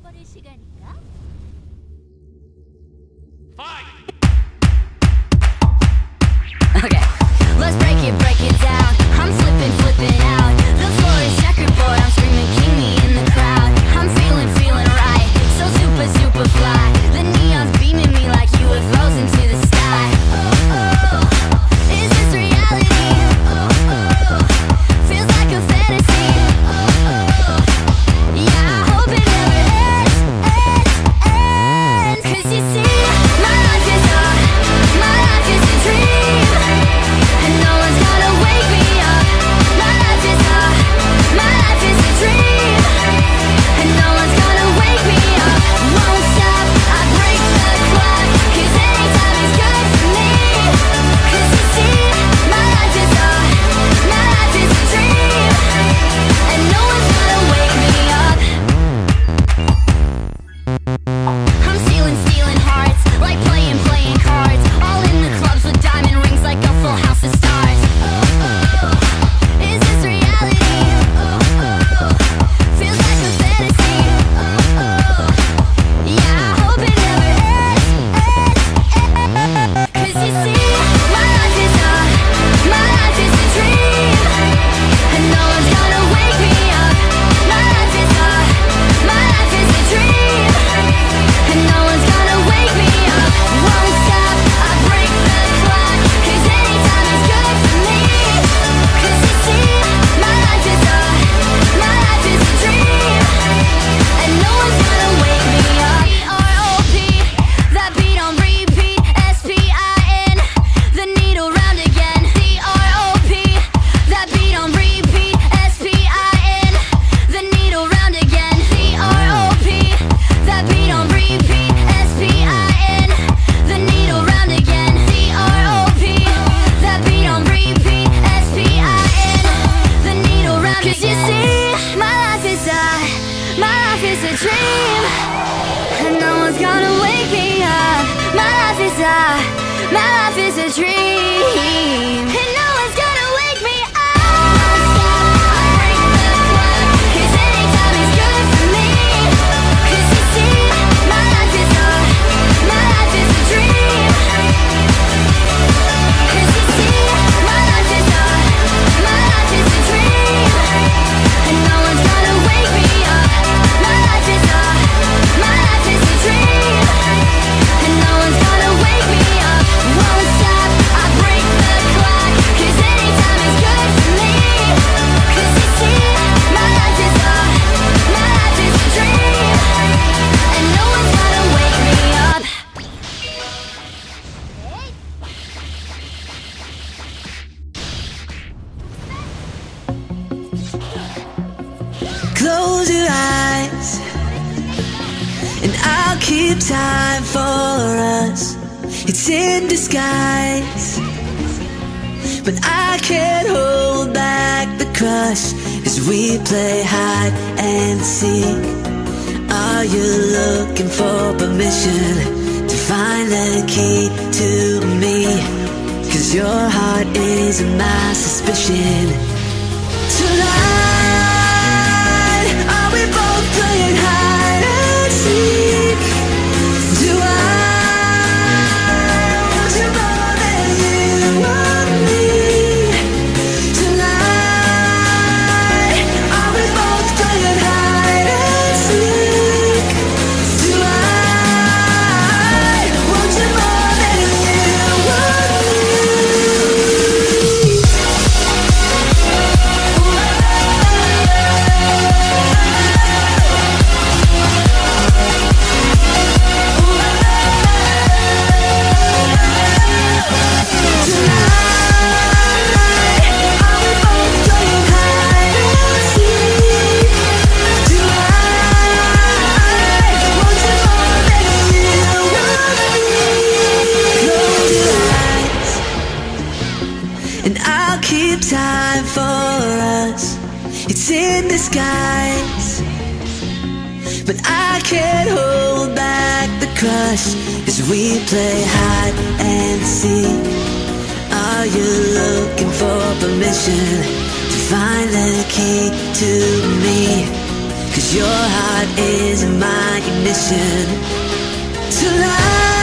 잃어버릴 시간인가? Okay, let's break it down. I'm flipping, flipping out. The floor is checkerboard. I'm screaming, keep me in the crowd. I'm feeling, feeling right. So super, super fly. The neon's beaming me like you were frozen to the sky. Oh, oh, is this reality? Oh, oh, feels like a fantasy. Oh, oh, yeah, I hope it never ends, ends, ends. 'Cause you see, my life is art. My life is a dream. And no one's gonna wake me up. My life is art. My life is a dream. And no one's gonna wake me up. Won't stop, I break the clock. 'Cause anytime is good for me. 'Cause you see, my life is art. My life is a dream. And no one's gonna wake me up. I'm stealing, stealing hearts, like playing, playing cards. All in the clubs with diamond rings, like a full house of stars. Oh, oh, is this reality? Oh, oh, feels like a fantasy. Oh, oh, yeah, I hope it never ends, ends, ends. 'Cause you see, my life is art. My life is a dream. And no one's gonna wake me up. My life is art. My life is a dream. And no one's gonna wake me up. Won't stop, I break the clock. 'Cause anytime is good for me. 'Cause you see, my life is art. My life is a dream. And no one's gonna wake me up. ROP, that beat on repeat. SPIN, the needle round again. DROP, that beat on repeat. SPIN, the needle round again. DROP, that beat on repeat. SPIN, the needle round again. DROP, that beat on repeat. SPIN, the needle round again. 'Cause you see, my life is art. My life is a dream. And no one's gonna wake me up. My life is art. My life is a dream. And no one's gonna wake me up. Won't stop, I break the clock. 'Cause anytime is good for me. 'Cause you see, my life is art. My life is a dream. 'Cause you see, my life is art. My life is a dream. And no one's gonna wake me up. My life is art. My life is a dream. And no one's gonna wake me up. Won't stop, I break the clock. 'Cause anytime is good for me. 'Cause you see, my life is art. My life is a dream. And no one's gonna wake me up. Close your eyes, and I'll keep time for us. It's in disguise, but I can't hold back the crush as we play hide and seek. Are you looking for permission to find the key to me? 'Cause your heart is my suspicion. Tonight, playing hide and seek. Do I want you more than you want me? Tonight, are we both playing hide and seek? Do I want you more than you want me? As we play hide and seek, are you looking for permission to find the key to me? 'Cause Your heart is my ignition tonight.